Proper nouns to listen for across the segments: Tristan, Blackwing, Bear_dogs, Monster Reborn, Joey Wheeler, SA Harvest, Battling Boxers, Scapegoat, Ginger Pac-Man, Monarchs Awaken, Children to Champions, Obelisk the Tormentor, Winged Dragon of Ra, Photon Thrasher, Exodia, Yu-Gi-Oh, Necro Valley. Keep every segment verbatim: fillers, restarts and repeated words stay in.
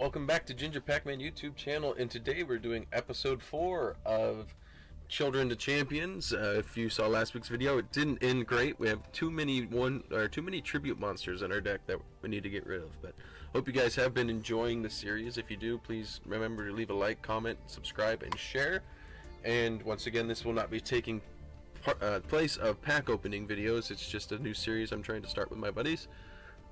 Welcome back to Ginger Pac-Man YouTube channel, and today we're doing episode four of Children to Champions. Uh, if you saw last week's video, it didn't end great. We have too many one or too many tribute monsters in our deck that we need to get rid of. But hope you guys have been enjoying the series. If you do, please remember to leave a like, comment, subscribe, and share. And once again, this will not be taking part, uh, place of pack opening videos. It's just a new series I'm trying to start with my buddies.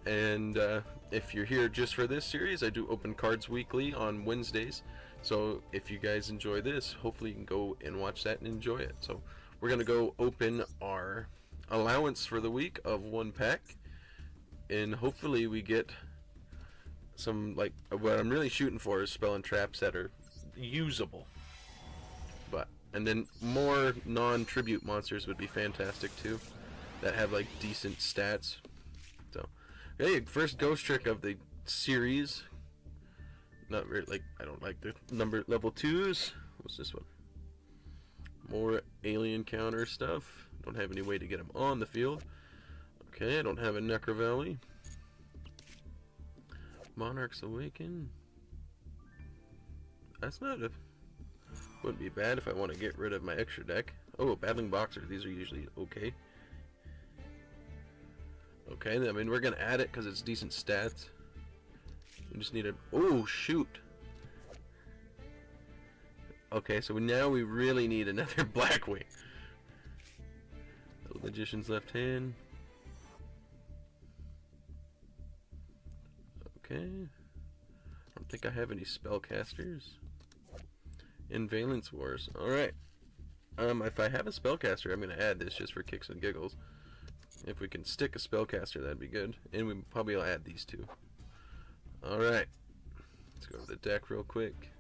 And uh, if you're here just for this series, I do open cards weekly on Wednesdays. So if you guys enjoy this, hopefully you can go and watch that and enjoy it. So we're going to go open our allowance for the week of one pack. And hopefully we get some, like, what I'm really shooting for is spell and traps that are usable. But, and then more non-tribute monsters would be fantastic too, that have like decent stats. So, hey, first ghost trick of the series. Not really, like, I don't like the number level twos. What's this one? More alien counter stuff. Don't have any way to get them on the field. Okay, I don't have a Necro Valley. Monarchs Awaken. That's not a... Wouldn't be bad if I want to get rid of my extra deck. Oh, Battling Boxers. These are usually okay. Okay, I mean, we're going to add it because it's decent stats. We just need a... Oh, shoot! Okay, so now we really need another Blackwing. The Magician's left hand. Okay. I don't think I have any spellcasters. Invalence Wars. Alright. Um, if I have a spellcaster, I'm going to add this just for kicks and giggles. If we can stick a spellcaster, that'd be good. And we probably will add these two. Alright. Let's go to the deck real quick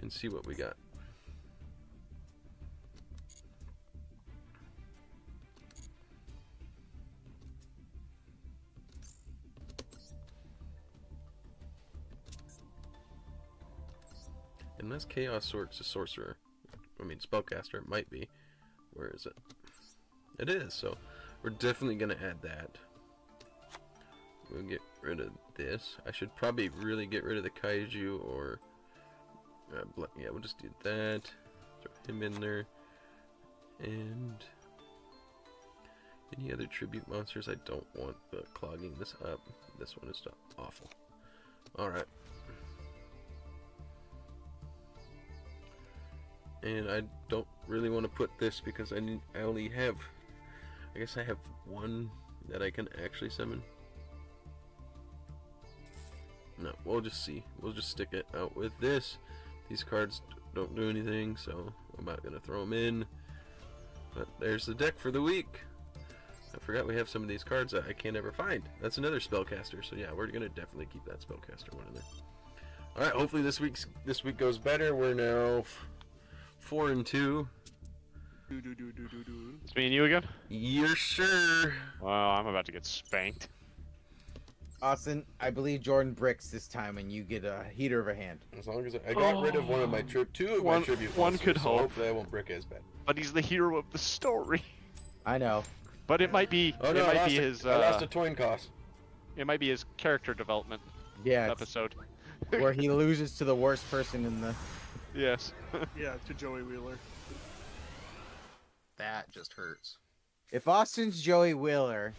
and see what we got. Unless Chaos Sorcerer's a sorcerer. I mean, spellcaster, it might be. Where is it? It is, so we're definitely going to add that. We'll get rid of this. I should probably really get rid of the Kaiju or... Uh, yeah, we'll just do that. Throw him in there. And... Any other tribute monsters? I don't want uh, clogging this up. This one is awful. Alright. And I don't really want to put this because I, need, I only have... I guess I have one that I can actually summon. No, we'll just see. We'll just stick it out with this. These cards don't do anything, so I'm not going to throw them in. But there's the deck for the week. I forgot we have some of these cards that I can't ever find. That's another spellcaster, so yeah, we're going to definitely keep that spellcaster one in there. Alright, hopefully this week's this week goes better. We're now four and two. Do, do, do, do, do, do. It's me and you again? You're sure. Well, I'm about to get spanked. Austin, I believe Jordan bricks this time, and you get a heater of a hand. As long as I, I got oh. rid of one of my trip, two of one, my tribute. One could so hope. Hopefully, I won't brick as bad. But he's the hero of the story. I know. But it might be. Oh, no, it might be a, his. Uh, I lost a coin cost. It might be his character development. Yeah. Episode. Where he loses to the worst person in the. Yes. Yeah, to Joey Wheeler. That just hurts. If Austin's Joey Wheeler,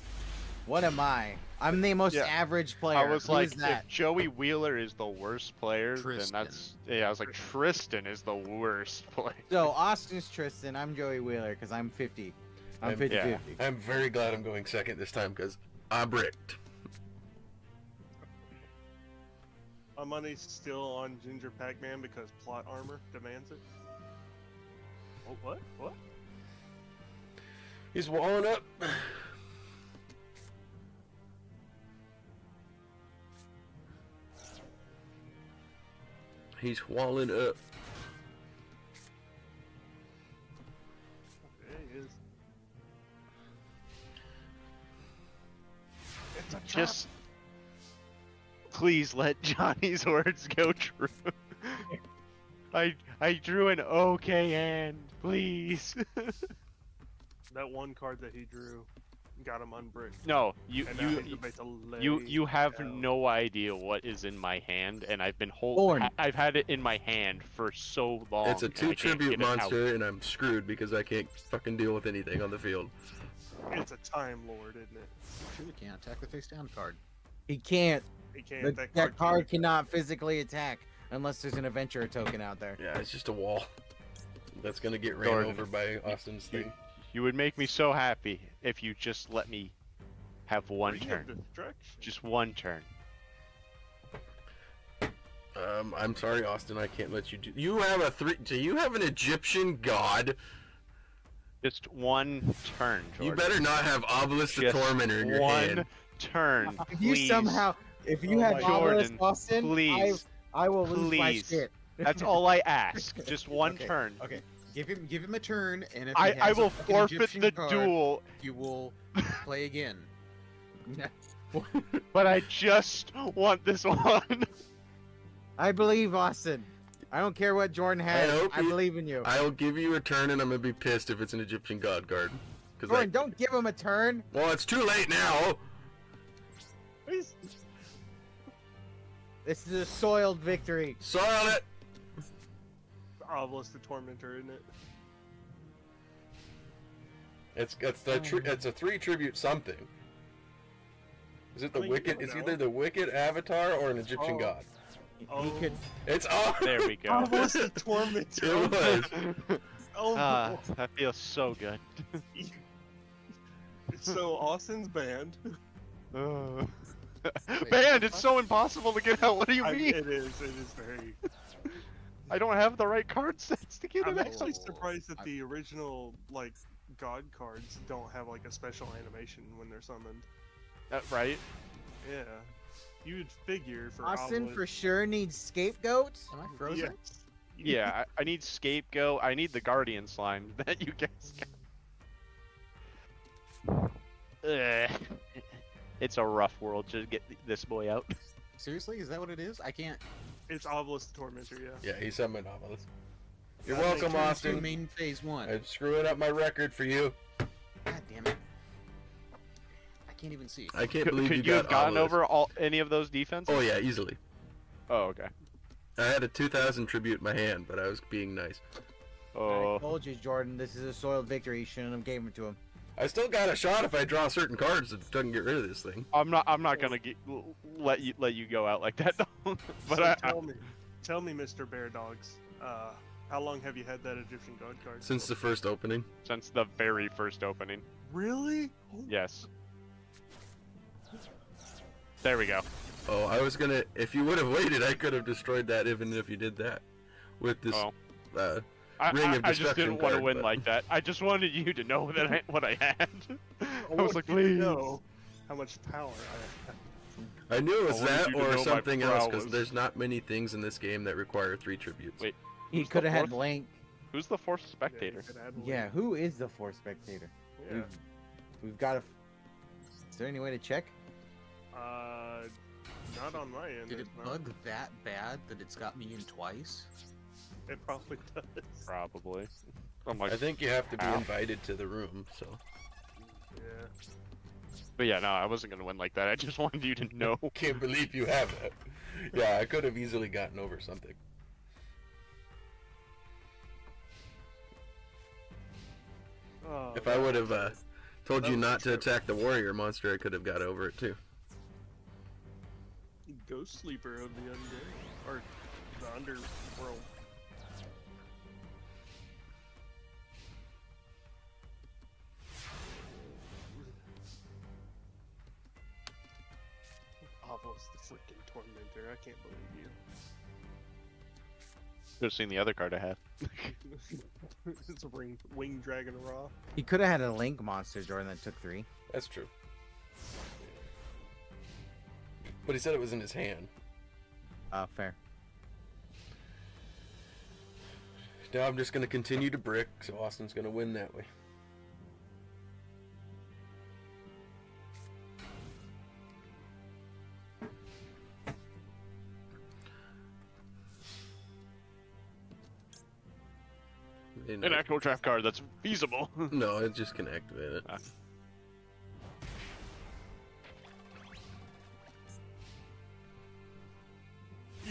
what am I? I'm the most yeah. average player. I was Who like, that? If Joey Wheeler is the worst player, Tristan. then that's... Yeah, I was like, Tristan is the worst player. So, Austin's Tristan, I'm Joey Wheeler, because I'm fifty. I'm fifty fifty. Yeah. I'm very glad I'm going second this time, because I bricked. My money's still on Ginger Pac-Man, because plot armor demands it. Oh, what? What? He's walling up. He's walling up. There he is. It's a Just please let Johnny's words go true. I I drew an okay hand, please. That one card that he drew got him unbricked. No, you you you you have down. no idea what is in my hand, and I've been holding. I've had it in my hand for so long. It's a two tribute monster, and I'm screwed because I can't fucking deal with anything on the field. It's a Time Lord, isn't it? Sure, you can't attack the face down card. He can't. He can't. The, that, that card, card cannot physically attack unless there's an adventurer token out there. Yeah, it's just a wall. That's gonna get ran Darn. over by Austin's thing. You would make me so happy if you just let me have one turn. Just one turn. Um, I'm sorry, Austin. I can't let you do. You have a three. Do you have an Egyptian god? Just one turn, Jordan. You better not have Obelisk the Tormentor in your hand. One turn, please. If you somehow, if you oh had Obelisk, Austin, please, I, I will please. lose my shit. That's all I ask. Just one okay. turn. Okay. Give him, give him a turn, and if I, I will forfeit the card, duel. You will play again. But I just want this one. I believe Austin. I don't care what Jordan has. I, I you, believe in you. I'll give you a turn, and I'm gonna be pissed if it's an Egyptian god guard. Jordan, I, don't give him a turn. Well, it's too late now. Please. This is a soiled victory. Soiled it. Obelisk the Tormentor, isn't it? It's it's the tri it's a three tribute something. Is it the wicked? It's either the wicked avatar or an Egyptian oh. god. Oh. He could. It's oh. There we go. Obelisk the Tormentor. It was. Oh, uh, that feels so good. So Austin's banned. Uh. Banned. It's so impossible to get out. What do you mean? I, it is. It is very. I don't have the right card sets to get it. I'm actually surprised that the original, like, god cards don't have, like, a special animation when they're summoned. Uh, right? Yeah. You would figure for Austin Obelisk. for sure needs Scapegoat. Am I frozen? Yes. Yeah, I, I need Scapegoat. I need the Guardian Slime that you guys got. It's a rough world to get this boy out. Seriously? Is that what it is? I can't... It's Obelisk the Tormentor, yeah. Yeah, he summoned Obelisk. You're uh, welcome, Austin. Main phase one. I'm screwing up my record for you. God damn it. I can't even see. I can't believe could you, you got Could you have gotten Obelisk. over all, any of those defenses? Oh, yeah, easily. Oh, okay. I had a two thousand tribute in my hand, but I was being nice. Oh. I told you, Jordan, this is a soiled victory. You shouldn't have gave him to him. I still got a shot if I draw certain cards that doesn't get rid of this thing. I'm not. I'm not gonna get, let you let you go out like that. But so I, tell I, me, tell me, Mister Bear Dogs, uh, how long have you had that Egyptian god card? Since the first opening. Since the very first opening. Really? Yes. There we go. Oh, I was gonna. If you would have waited, I could have destroyed that even if you did that, with this. Oh. Uh, I, I, I just didn't card, want to win but... like that. I just wanted you to know that I, what I had. I, I was like, please. Know how much power I had. I knew it was that or something else, because was... there's not many things in this game that require three tributes. Wait, he could have had Link. Who's the fourth spectator? Yeah, yeah, who is the fourth spectator? Yeah. We've, we've got a... Is there any way to check? Uh, not on my end. Did it not... bug that bad that it's got me in twice? It probably does. Probably. I'm like, I think you have to be ow. invited to the room, so. Yeah. But yeah, no, I wasn't gonna win like that. I just wanted you to know. Can't believe you have it. Yeah, I could have easily gotten over something. Oh, if I would have uh, told you not to attack the warrior monster, I could have got over it too. Ghost Sleeper of the Undead, or the Underworld. Almost the freaking Tormentor, I can't believe you. Could have seen the other card I had. It's a ring, Winged Dragon of Ra. He could have had a Link monster, Jordan, that took three. That's true. But he said it was in his hand. Ah, uh, fair. Now I'm just going to continue to brick, so Austin's going to win that way. An actual draft card that's feasible. No, it's just gonna activate it. Ah.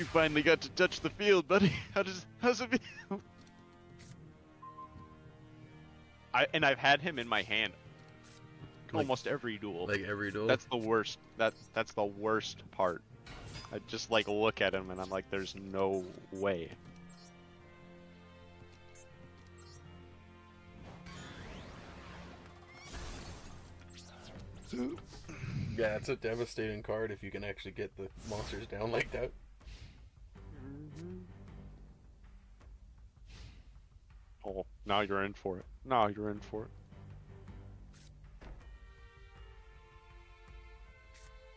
You finally got to touch the field, buddy. How does how's it feel? I and I've had him in my hand like, almost every duel. Like every duel. That's the worst. That's that's the worst part. I just like look at him and I'm like, there's no way. Yeah, it's a devastating card if you can actually get the monsters down like that. Oh, now you're in for it. Now you're in for it.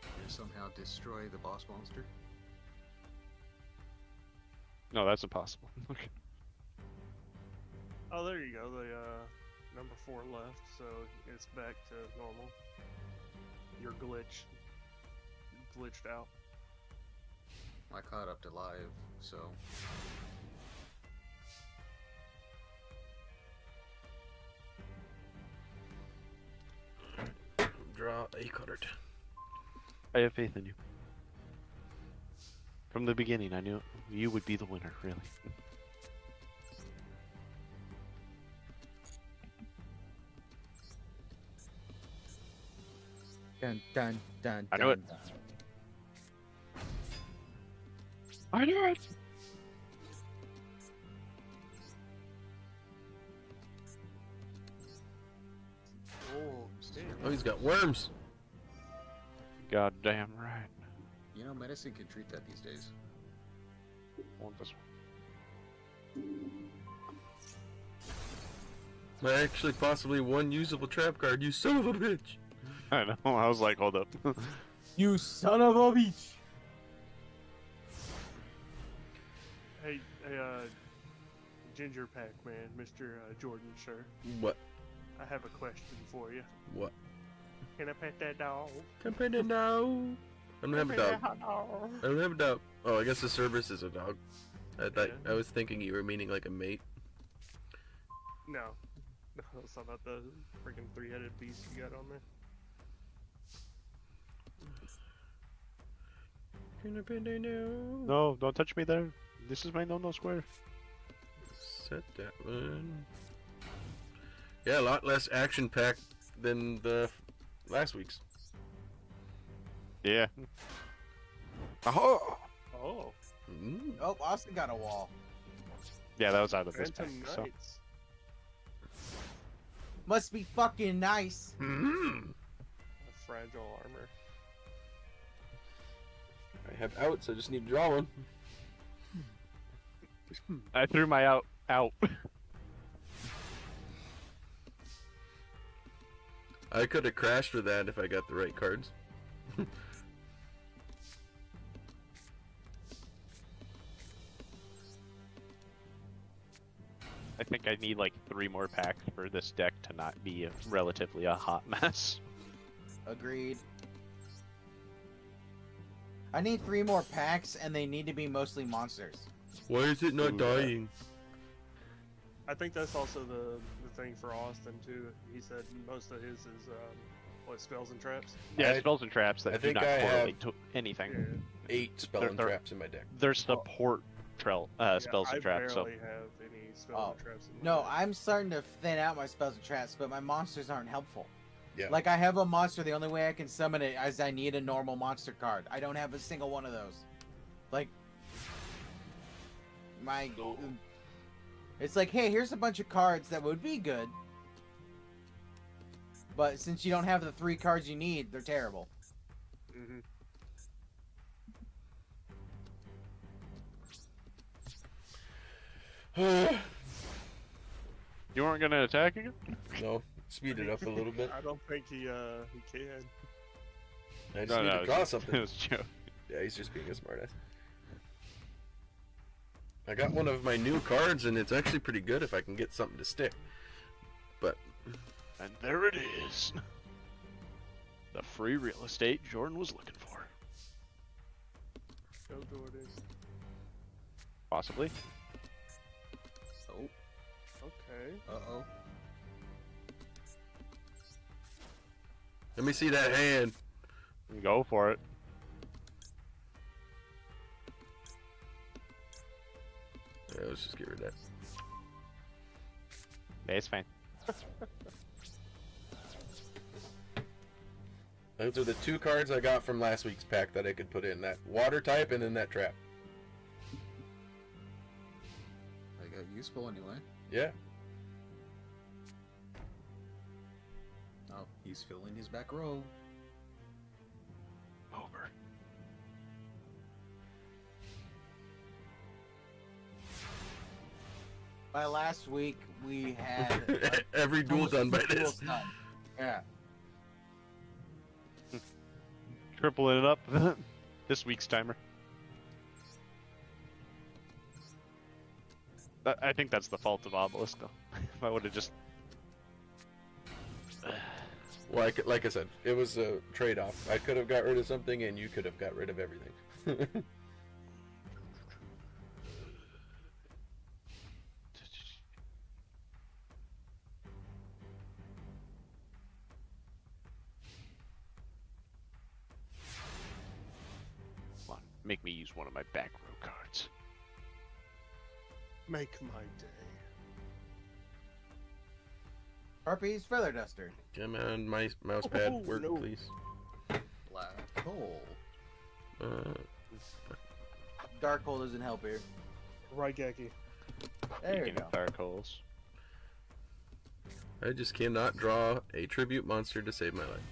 You somehow destroy the boss monster? No, that's impossible. Okay. Oh, there you go. The uh, number four left, so it's back to normal. You're glitched, glitched out. I caught up to live, so. Draw a card. I have faith in you. From the beginning, I knew you would be the winner, really. Dun, dun, dun, I know it. Dun. I know it. Oh, oh, he's got worms. God damn right. You know, medicine can treat that these days. I want this one. I actually possibly one usable trap card. You son of a bitch. I know, I was like, hold up. You son of a bitch! Hey, hey, uh, Ginger Pac-Man, Mister Uh, Jordan, sir. What? I have a question for you. What? Can I pet that dog? Can I pet that dog? I don't have a dog. I don't have a dog. Oh, I guess the service is a dog. I thought, yeah. I was thinking you were meaning like a mate. No. No, it's not about the freaking three-headed beast you got on there. No, don't touch me there. This is my no-no square. Set that one. Yeah, a lot less action-packed than the last week's. Yeah. Oh! Oh. Mm. Oh, Austin got a wall. Yeah, that was out of this pack, so. Must be fucking nice. Mm-hmm. Fragile armor. I have outs, I just need to draw one. I threw my out out. I could have crashed for that if I got the right cards. I think I need like three more packs for this deck to not be a, relatively a hot mess. Agreed. I need three more packs, and they need to be mostly monsters. Why is it not Ooh, dying? I think that's also the, the thing for Austin, too. He said most of his is, um, what, spells and traps? Yeah, I, spells and traps that I do think not I correlate to anything. Yeah. Eight spell they're, and they're, traps in my deck. They're support trail, uh, yeah, spells I and traps. I barely so. have any spells oh. and traps in my No, deck. I'm starting to thin out my spells and traps, but my monsters aren't helpful. Yeah. Like, I have a monster, the only way I can summon it is I need a normal monster card. I don't have a single one of those. Like, my... No. It's like, hey, here's a bunch of cards that would be good. But since you don't have the three cards you need, they're terrible. Mm-hmm. You weren't gonna attack again? No. Speed it up a little bit. I don't think he uh he can. I just no, need no, to draw something. It was a joke. Yeah, he's just being a smartass. I got one of my new cards, and it's actually pretty good if I can get something to stick. But and there it is, the free real estate Jordan was looking for. Go Jordan. Possibly. Oh. Okay. Uh oh. Let me see that hand. Go for it. Yeah, let's just get rid of that. Yeah, it's fine. Those are the two cards I got from last week's pack that I could put in. That water type and then that trap. Like, uh, useful anyway. Yeah. Oh, he's filling his back row. Over. By last week, we had... Like, every duel done by this. Done. Yeah. Tripling it up. This week's timer. I think that's the fault of Obelisk, though. If I would have just... Well, I, like I said, it was a trade-off. I could have got rid of something, and you could have got rid of everything. Make me use one of my back row cards. Make my day. Harpy's Feather Duster. Come on, my mouse pad, oh, work, no. please. Black hole. Uh, dark hole doesn't help here. Right, Geki. There you go. Dark holes. I just cannot draw a tribute monster to save my life.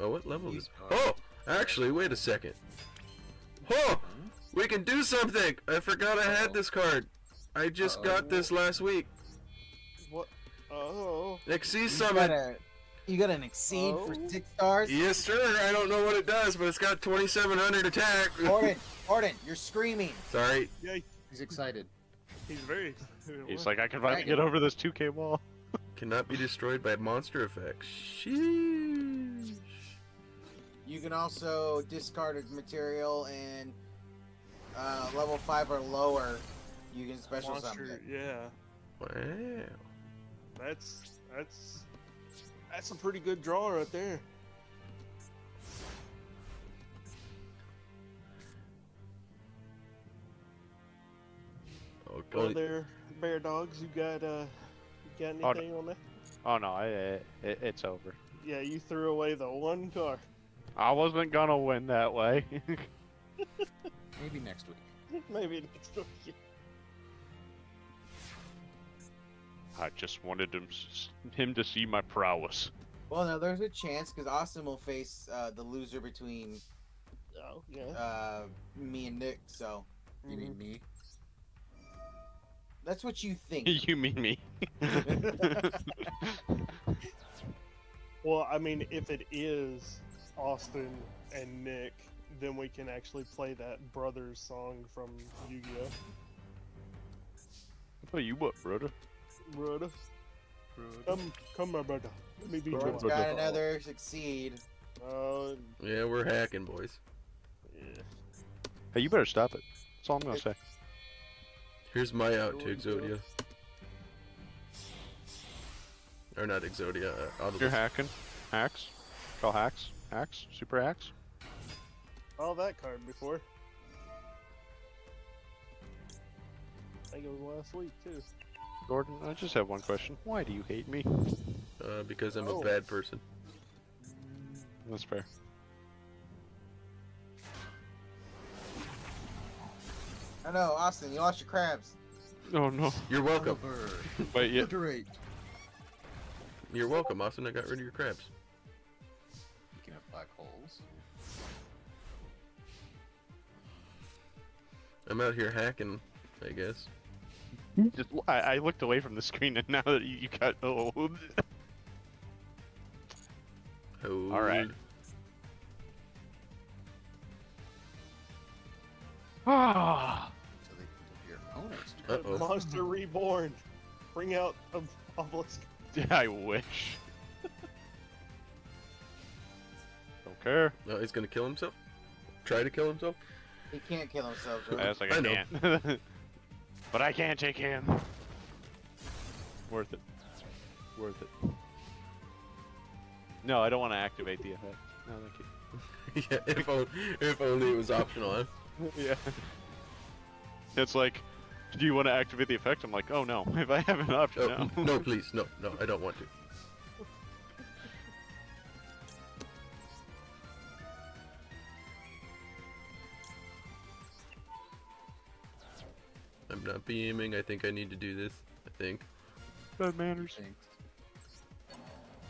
Oh, what level He's is? Oh, actually, wait a second. Oh, we can do something! I forgot I had this card. I just Uh-oh. got this last week. What? Oh. Exceed Summon. You, you got an Exceed oh. for six stars? Yes, sir. I don't know what it does, but it's got twenty-seven hundred attack. Gordon, Gordon, you're screaming. Sorry. Yay. He's excited. He's very excited. He's like, I can finally get over this two K wall. Cannot be destroyed by monster effects. Sheesh. You can also discard material, and uh, level five or lower, you can special Monster, summon. Yeah. Wow. That's that's that's a pretty good draw right there. Okay. Are there bear dogs? You got uh, you got anything oh, no. on that? Oh no, I, it, it, it's over. Yeah, you threw away the one card. I wasn't gonna win that way. Maybe next week. Maybe next week. I just wanted him, him to see my prowess. Well, now there's a chance because Austin will face uh, the loser between oh, yeah. uh, me and Nick. So you mean me? That's what you think. You mean me? Well, I mean, if it is Austin and Nick, then we can actually play that Brothers song from Yu-Gi-Oh. I'll tell you what, brother. Brother. brother. Come, come, my brother. Let me be your brother. Got another succeed. Uh, yeah, we're hacking, boys. Yeah. Hey, you better stop it. That's all I'm going to say. Here's my out to Exodia. Or not Exodia. Uh, You're hacking. Hacks. Call hacks, hacks, super hacks. All that card before. I think it was last week too. Gordon, I just have one question. Why do you hate me? Uh, because I'm oh. a bad person. That's fair. I know, Austin, you lost your crabs. Oh no. You're welcome. Wait, yeah. You're welcome, Austin. I got rid of your crabs. Black holes. I'm out here hacking, I guess. Just, I, I looked away from the screen, and now that you, you got old. Hold. All right. Ah. Uh -oh. Monster Reborn. Bring out a Obelisk. I wish. No, oh, he's gonna kill himself? Try to kill himself? He can't kill himself, though. I, like I, I know. Can. But I can't take him. Worth it. Worth it. No, I don't want to activate the effect. No, thank you. Yeah, if, on, if only it was optional, huh? Yeah. It's like, do you want to activate the effect? I'm like, oh no, if I have an option no, now. No, please, no, no, I don't want to. I'm not beaming, I think I need to do this, I think. That matters. Thanks.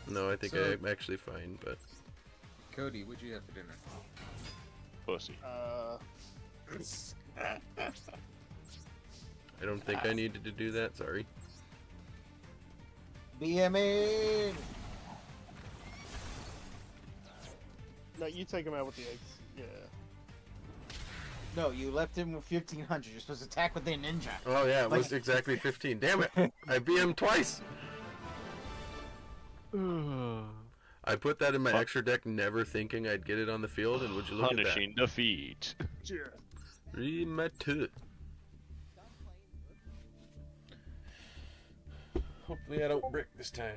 No, I think so, I'm actually fine, but... Cody, what'd you have for dinner? Pussy. Uh... I don't think I needed to do that, sorry. B M A! No, you take him out with the eggs. Yeah. No, you left him with fifteen hundred. You're supposed to attack with a ninja. Oh yeah, it like... was exactly fifteen. Damn it! I B M'd twice! I put that in my extra deck, never thinking I'd get it on the field, and would you look at that? Punishing defeat. Yeah. Rematu. Hopefully I don't brick this time.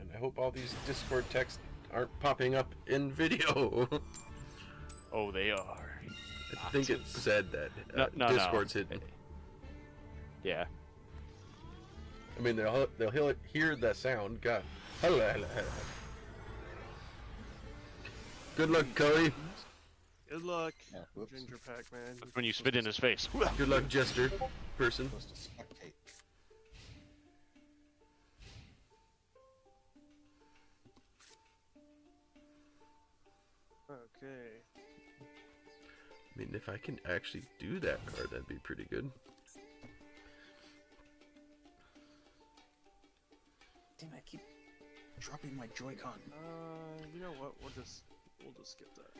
And I hope all these Discord texts aren't popping up in video. Oh, they are. I think it said that. Uh, no, no, Discord's no. hidden. Yeah. I mean, they'll they'll hear that sound. God. Good luck, Cody. Good luck, yeah, Ginger Pac-Man. That's when you spit in his face. Good luck, Jester person. Okay. I mean, if I can actually do that card, that'd be pretty good. Damn, I keep dropping my Joy-Con. Uh, you know what? We'll just we'll just skip that.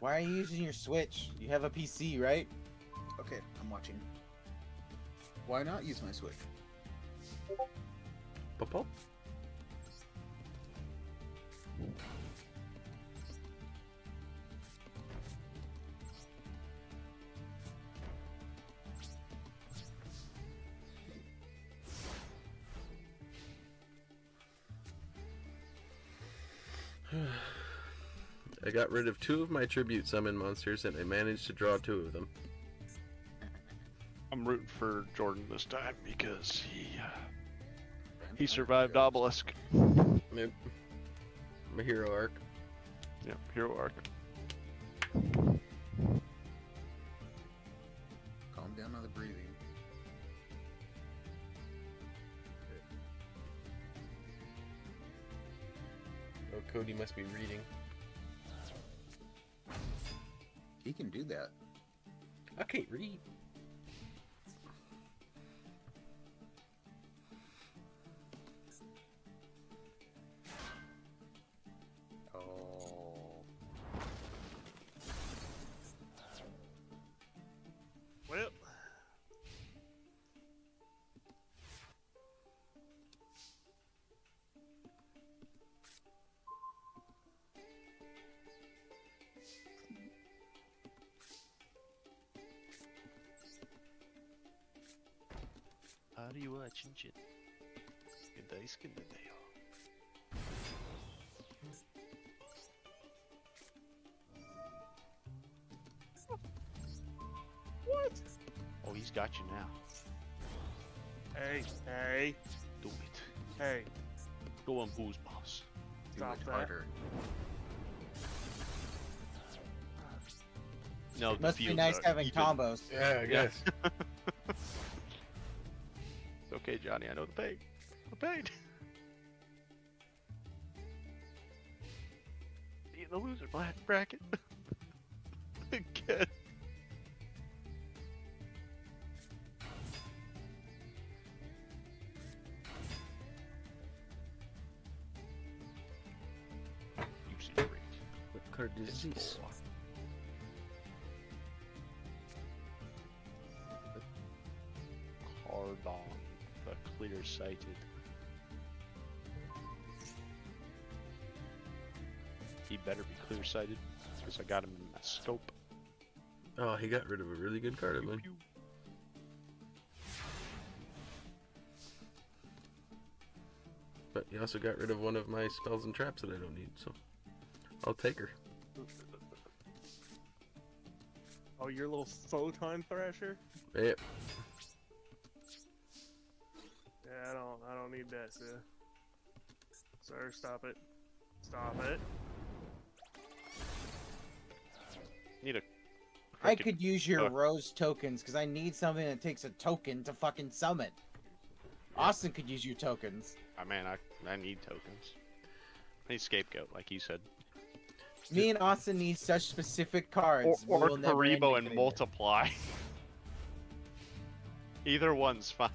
Why are you using your Switch? You have a P C, right? Okay, I'm watching. Why not use my Switch? Pop-pop. I got rid of two of my tribute summon monsters and I managed to draw two of them. I'm rooting for Jordan this time because he uh, he survived Obelisk. Yep. My hero arc. Yep, hero arc. Calm down on the breathing. Oh, Cody must be reading. He can do that. I can't read. Oh. Well. How do you watch and shit? Good day, skin the day off. What? Oh, he's got you now. Hey, hey. Do it. Hey. Go on, booze boss. Stop Do it that. harder. No, it must be nice are, having combos. Did. Yeah, I guess. Okay, Johnny, I know the pain. The pain. Be in the loser bracket. Again. You see the rate. What card is this? Hard on. Clear sighted. He better be clear sighted because I got him in my scope. Oh, he got rid of a really good card of mine. But he also got rid of one of my spells and traps that I don't need, so I'll take her. Oh, your little Photon Thrasher? Yep. Yeah, I don't, I don't need that, sir. Sir, stop it. Stop it. Need a... I could use your uh, rose tokens, because I need something that takes a token to fucking summon. Austin could use your tokens. I mean, I, I need tokens. I need Scapegoat, like you said. Me and Austin need such specific cards. Or, or Karibo and Multiply. Either one's fine.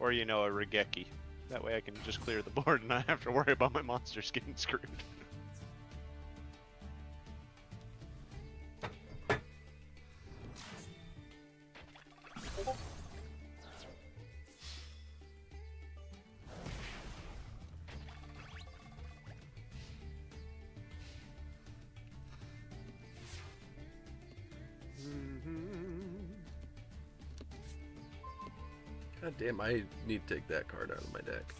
Or, you know, a Regeki. That way I can just clear the board and not have to worry about my monsters getting screwed. Damn, I need to take that card out of my deck.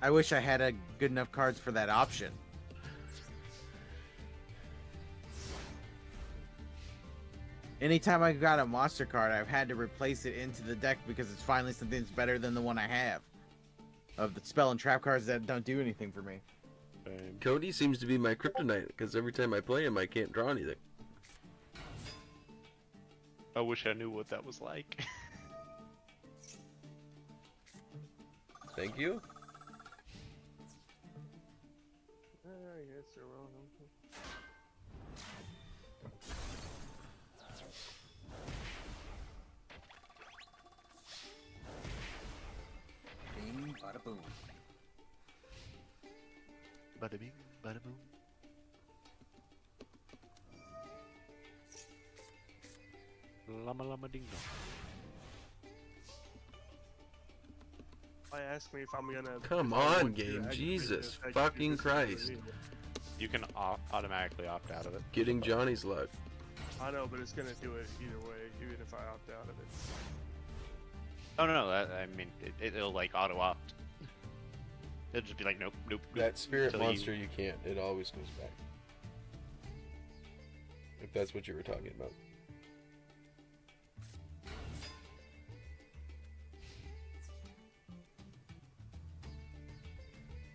I wish I had a good enough cards for that option. Anytime I've got a monster card, I've had to replace it into the deck because it's finally something that's better than the one I have. Of the spell and trap cards that don't do anything for me. Cody seems to be my kryptonite, because every time I play him, I can't draw anything. I wish I knew what that was like. Thank you. I guess you're wrong. Bing, bada boom. Bada bing, bada boom. Lama lama ding dong. I asked me if I'm gonna. Come on, game! Jesus fucking Christ! You can automatically opt out of it. Getting Johnny's luck. I know, but it's gonna do it either way, even if I opt out of it. Oh no, no! I mean, it, it'll like auto opt. It'll just be like, nope, nope. nope that spirit monster, you... you can't. It always goes back. If that's what you were talking about.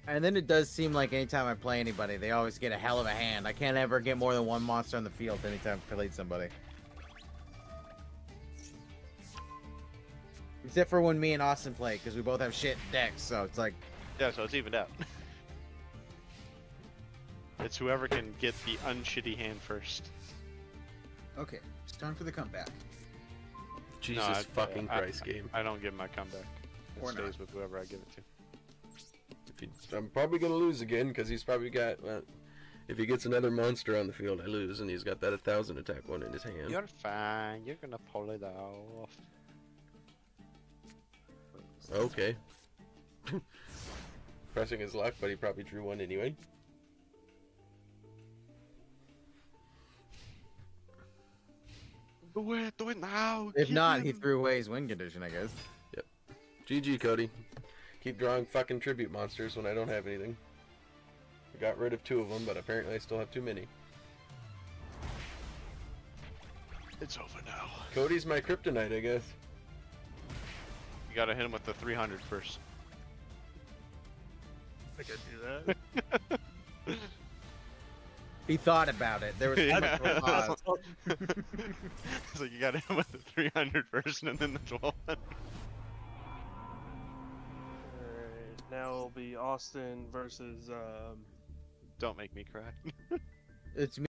And then it does seem like anytime I play anybody, they always get a hell of a hand. I can't ever get more than one monster on the field anytime I play somebody. Except for when me and Austin play, because we both have shit decks, so it's like... Yeah, so it's evened out. It's whoever can get the unshitty hand first. Okay, it's time for the comeback. Jesus no, I, fucking I, Christ I, game. I don't give my comeback. It or stays not. With whoever I give it to. I'm probably gonna lose again because he's probably got. Well, if he gets another monster on the field, I lose, and he's got that a thousand attack one in his hand. You're fine. You're gonna pull it off. Okay. Pressing his luck, but he probably drew one anyway. Do it, do it now. If not, him. He threw away his win condition, I guess. Yep. G G, Cody. Keep drawing fucking tribute monsters when I don't have anything. I got rid of two of them, but apparently I still have too many. It's over now. Cody's my kryptonite, I guess. You gotta hit him with the three hundred first. I could do that. He thought about it. There was yeah. a So you gotta hit him with the three hundred first and then the twelve hundred. Now it'll be Austin versus, um... Don't make me cry. It's me.